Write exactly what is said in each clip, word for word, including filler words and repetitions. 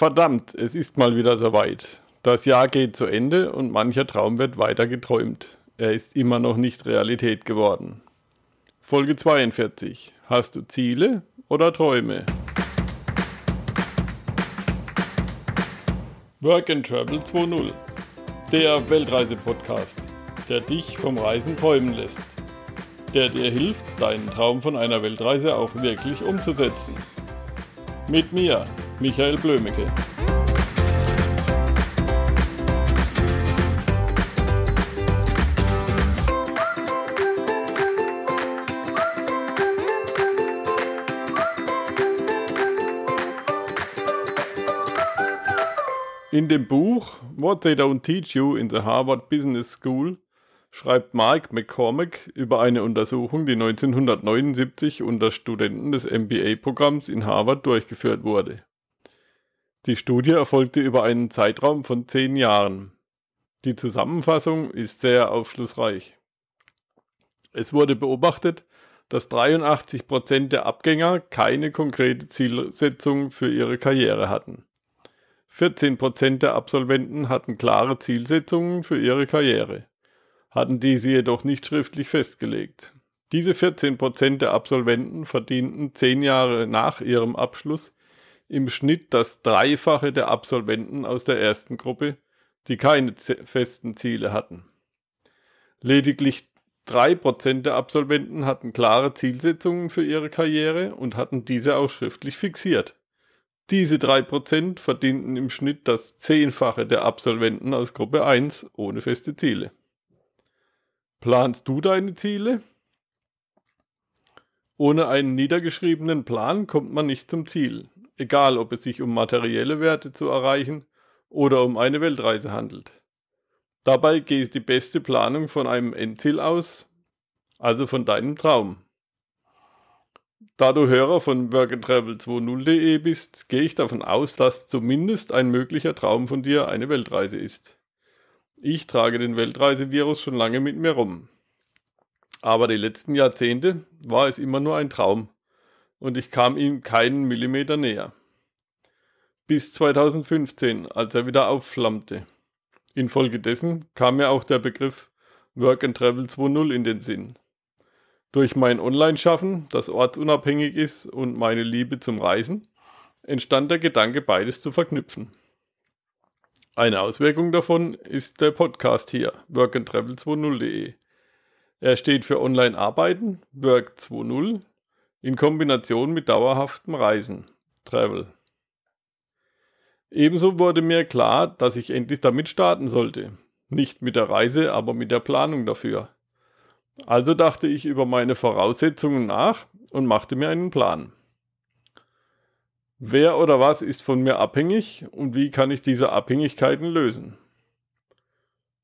Verdammt, es ist mal wieder soweit. Das Jahr geht zu Ende und mancher Traum wird weiter geträumt. Er ist immer noch nicht Realität geworden. Folge zweiundvierzig. Hast du Ziele oder Träume? Work and Travel zwei punkt null. Der Weltreise-Podcast, der dich vom Reisen träumen lässt. Der dir hilft, deinen Traum von einer Weltreise auch wirklich umzusetzen. Mit mir, Michael Blömecke. In dem Buch What They Don't Teach You in the Harvard Business School schreibt Mark McCormack über eine Untersuchung, die neunzehnhundertneunundsiebzig unter Studenten des M B A-Programms in Harvard durchgeführt wurde. Die Studie erfolgte über einen Zeitraum von zehn Jahren. Die Zusammenfassung ist sehr aufschlussreich. Es wurde beobachtet, dass dreiundachtzig Prozent der Abgänger keine konkrete Zielsetzung für ihre Karriere hatten. vierzehn Prozent der Absolventen hatten klare Zielsetzungen für ihre Karriere, hatten diese jedoch nicht schriftlich festgelegt. Diese vierzehn Prozent der Absolventen verdienten zehn Jahre nach ihrem Abschluss im Schnitt das Dreifache der Absolventen aus der ersten Gruppe, die keine festen Ziele hatten. Lediglich drei Prozent der Absolventen hatten klare Zielsetzungen für ihre Karriere und hatten diese auch schriftlich fixiert. Diese drei Prozent verdienten im Schnitt das Zehnfache der Absolventen aus Gruppe eins ohne feste Ziele. Planst du deine Ziele? Ohne einen niedergeschriebenen Plan kommt man nicht zum Ziel, egal ob es sich um materielle Werte zu erreichen oder um eine Weltreise handelt. Dabei geht die beste Planung von einem Endziel aus, also von deinem Traum. Da du Hörer von Work and Travel zwei punkt null punkt de bist, gehe ich davon aus, dass zumindest ein möglicher Traum von dir eine Weltreise ist. Ich trage den Weltreisevirus schon lange mit mir rum. Aber die letzten Jahrzehnte war es immer nur ein Traum und ich kam ihm keinen Millimeter näher. Bis zweitausendfünfzehn, als er wieder aufflammte. Infolgedessen kam mir auch der Begriff Work and Travel zwei punkt null in den Sinn. Durch mein Online-Schaffen, das ortsunabhängig ist, und meine Liebe zum Reisen, entstand der Gedanke, beides zu verknüpfen. Eine Auswirkung davon ist der Podcast hier, Work and Travel zwei punkt null punkt de. Er steht für Online-Arbeiten, Work zwei punkt null, in Kombination mit dauerhaftem Reisen, Travel. Ebenso wurde mir klar, dass ich endlich damit starten sollte. Nicht mit der Reise, aber mit der Planung dafür. Also dachte ich über meine Voraussetzungen nach und machte mir einen Plan. Wer oder was ist von mir abhängig und wie kann ich diese Abhängigkeiten lösen?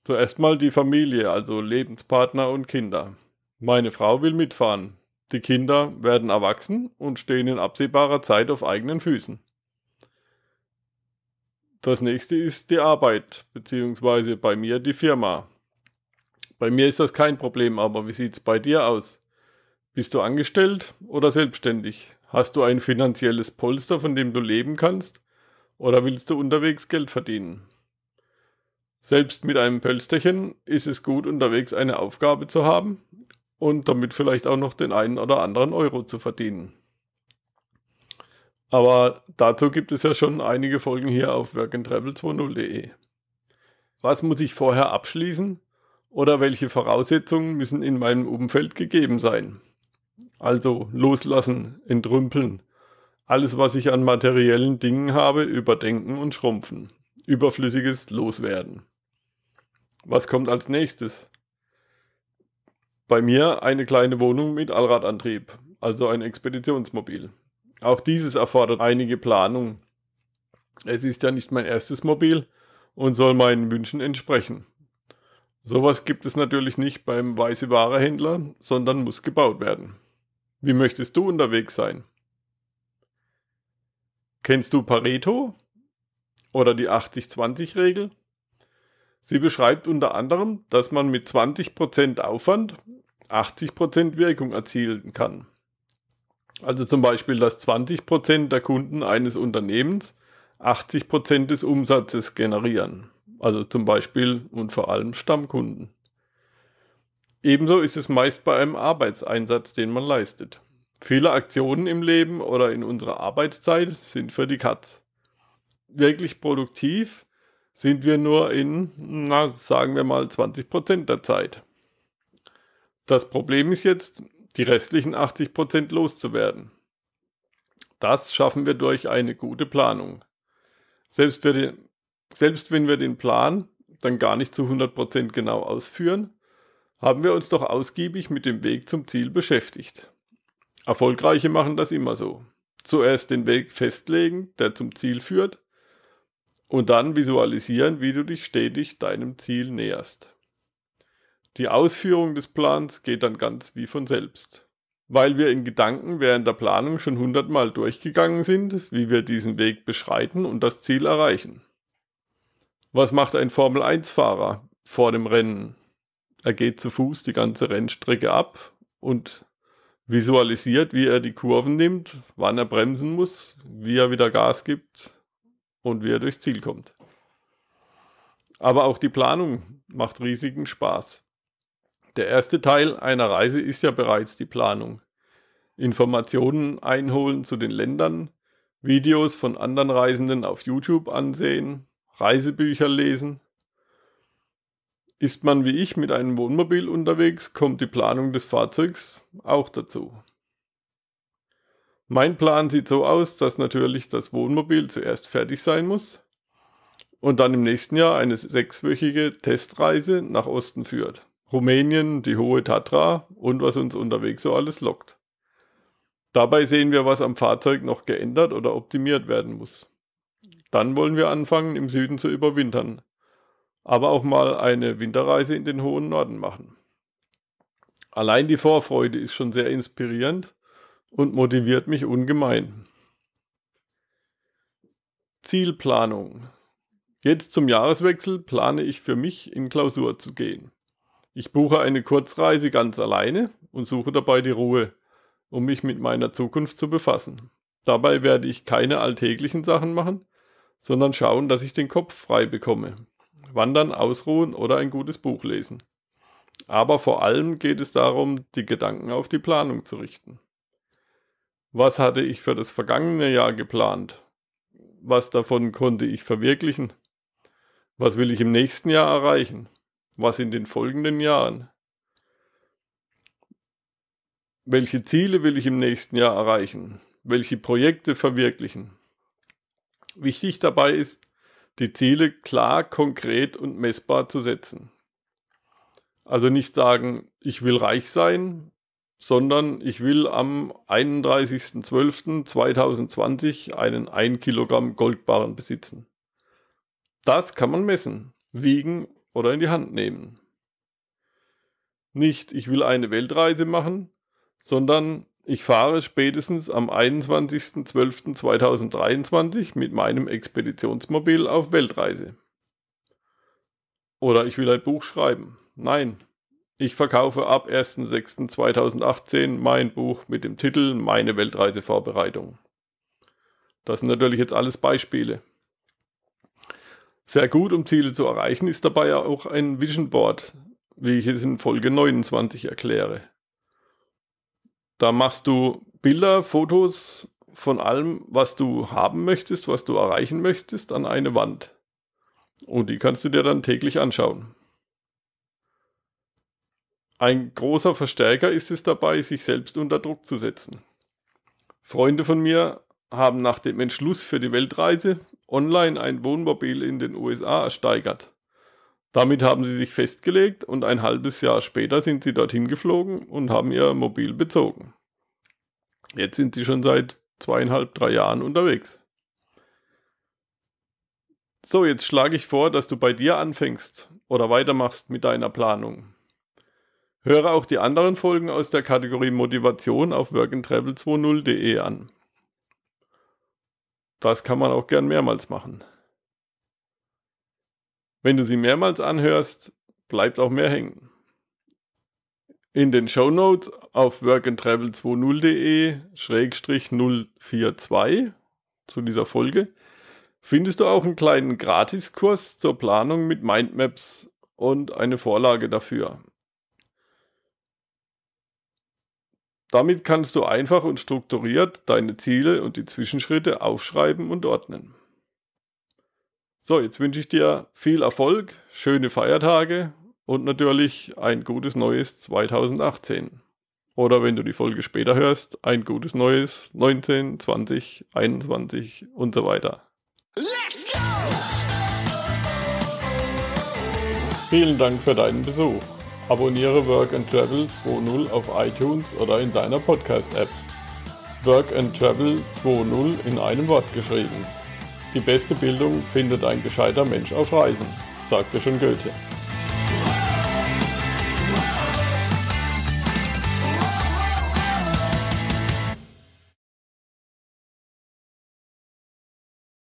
Zuerst mal die Familie, also Lebenspartner und Kinder. Meine Frau will mitfahren. Die Kinder werden erwachsen und stehen in absehbarer Zeit auf eigenen Füßen. Das nächste ist die Arbeit, beziehungsweise bei mir die Firma. Bei mir ist das kein Problem, aber wie sieht's bei dir aus? Bist du angestellt oder selbstständig? Hast du ein finanzielles Polster, von dem du leben kannst? Oder willst du unterwegs Geld verdienen? Selbst mit einem Pölsterchen ist es gut, unterwegs eine Aufgabe zu haben und damit vielleicht auch noch den einen oder anderen Euro zu verdienen. Aber dazu gibt es ja schon einige Folgen hier auf Work and Travel zwei punkt null punkt de. Was muss ich vorher abschließen? Oder welche Voraussetzungen müssen in meinem Umfeld gegeben sein? Also loslassen, entrümpeln, alles was ich an materiellen Dingen habe, überdenken und schrumpfen, Überflüssiges loswerden. Was kommt als nächstes? Bei mir eine kleine Wohnung mit Allradantrieb, also ein Expeditionsmobil. Auch dieses erfordert einige Planung. Es ist ja nicht mein erstes Mobil und soll meinen Wünschen entsprechen. Sowas gibt es natürlich nicht beim Weiße-Ware-Händler, sondern muss gebaut werden. Wie möchtest du unterwegs sein? Kennst du Pareto oder die achtzig zwanzig Regel? Sie beschreibt unter anderem, dass man mit zwanzig Prozent Aufwand achtzig Prozent Wirkung erzielen kann. Also zum Beispiel, dass zwanzig Prozent der Kunden eines Unternehmens achtzig Prozent des Umsatzes generieren. Also zum Beispiel und vor allem Stammkunden. Ebenso ist es meist bei einem Arbeitseinsatz, den man leistet. Viele Aktionen im Leben oder in unserer Arbeitszeit sind für die Katz. Wirklich produktiv sind wir nur in, na, sagen wir mal, zwanzig Prozent der Zeit. Das Problem ist jetzt, die restlichen achtzig Prozent loszuwerden. Das schaffen wir durch eine gute Planung. Selbst, für die, selbst wenn wir den Plan dann gar nicht zu hundert Prozent genau ausführen, haben wir uns doch ausgiebig mit dem Weg zum Ziel beschäftigt. Erfolgreiche machen das immer so. Zuerst den Weg festlegen, der zum Ziel führt, und dann visualisieren, wie du dich stetig deinem Ziel näherst. Die Ausführung des Plans geht dann ganz wie von selbst. Weil wir in Gedanken während der Planung schon hundertmal durchgegangen sind, wie wir diesen Weg beschreiten und das Ziel erreichen. Was macht ein Formel eins Fahrer vor dem Rennen? Er geht zu Fuß die ganze Rennstrecke ab und visualisiert, wie er die Kurven nimmt, wann er bremsen muss, wie er wieder Gas gibt und wie er durchs Ziel kommt. Aber auch die Planung macht riesigen Spaß. Der erste Teil einer Reise ist ja bereits die Planung. Informationen einholen zu den Ländern, Videos von anderen Reisenden auf YouTube ansehen, Reisebücher lesen. Ist man wie ich mit einem Wohnmobil unterwegs, kommt die Planung des Fahrzeugs auch dazu. Mein Plan sieht so aus, dass natürlich das Wohnmobil zuerst fertig sein muss und dann im nächsten Jahr eine sechswöchige Testreise nach Osten führt. Rumänien, die Hohe Tatra und was uns unterwegs so alles lockt. Dabei sehen wir, was am Fahrzeug noch geändert oder optimiert werden muss. Dann wollen wir anfangen, im Süden zu überwintern, aber auch mal eine Winterreise in den hohen Norden machen. Allein die Vorfreude ist schon sehr inspirierend und motiviert mich ungemein. Zielplanung. Jetzt zum Jahreswechsel plane ich für mich, in Klausur zu gehen. Ich buche eine Kurzreise ganz alleine und suche dabei die Ruhe, um mich mit meiner Zukunft zu befassen. Dabei werde ich keine alltäglichen Sachen machen, sondern schauen, dass ich den Kopf frei bekomme. Wandern, ausruhen oder ein gutes Buch lesen. Aber vor allem geht es darum, die Gedanken auf die Planung zu richten. Was hatte ich für das vergangene Jahr geplant? Was davon konnte ich verwirklichen? Was will ich im nächsten Jahr erreichen? Was in den folgenden Jahren? Welche Ziele will ich im nächsten Jahr erreichen? Welche Projekte verwirklichen? Wichtig dabei ist, die Ziele klar, konkret und messbar zu setzen. Also nicht sagen, ich will reich sein, sondern ich will am einunddreißigsten zwölften zweitausendzwanzig einen ein Kilogramm Goldbarren besitzen. Das kann man messen, wiegen oder in die Hand nehmen. Nicht, ich will eine Weltreise machen, sondern ich fahre spätestens am einundzwanzigsten zwölften zweitausenddreiundzwanzig mit meinem Expeditionsmobil auf Weltreise. Oder ich will ein Buch schreiben. Nein, ich verkaufe ab ersten sechsten zweitausendachtzehn mein Buch mit dem Titel Meine Weltreisevorbereitung. Das sind natürlich jetzt alles Beispiele. Sehr gut, um Ziele zu erreichen, ist dabei auch ein Vision Board, wie ich es in Folge neunundzwanzig erkläre. Da machst du Bilder, Fotos von allem, was du haben möchtest, was du erreichen möchtest, an eine Wand. Und die kannst du dir dann täglich anschauen. Ein großer Verstärker ist es dabei, sich selbst unter Druck zu setzen. Freunde von mir haben nach dem Entschluss für die Weltreise online ein Wohnmobil in den U S A ersteigert. Damit haben sie sich festgelegt und ein halbes Jahr später sind sie dorthin geflogen und haben ihr Mobil bezogen. Jetzt sind sie schon seit zweieinhalb, drei Jahren unterwegs. So, jetzt schlage ich vor, dass du bei dir anfängst oder weitermachst mit deiner Planung. Höre auch die anderen Folgen aus der Kategorie Motivation auf Work and Travel zwanzig punkt de an. Das kann man auch gern mehrmals machen. Wenn du sie mehrmals anhörst, bleibt auch mehr hängen. In den Shownotes auf work and travel zwanzig punkt de schrägstrich null vier zwei zu dieser Folge findest du auch einen kleinen Gratiskurs zur Planung mit Mindmaps und eine Vorlage dafür. Damit kannst du einfach und strukturiert deine Ziele und die Zwischenschritte aufschreiben und ordnen. So, jetzt wünsche ich dir viel Erfolg, schöne Feiertage und natürlich ein gutes neues zweitausendachtzehn. Oder wenn du die Folge später hörst, ein gutes neues neunzehn, zwanzig, einundzwanzig und so weiter. Let's go! Vielen Dank für deinen Besuch. Abonniere Work and Travel zwanzig auf iTunes oder in deiner Podcast-App. Work and Travel zwanzig in einem Wort geschrieben. Die beste Bildung findet ein gescheiter Mensch auf Reisen, sagte schon Goethe.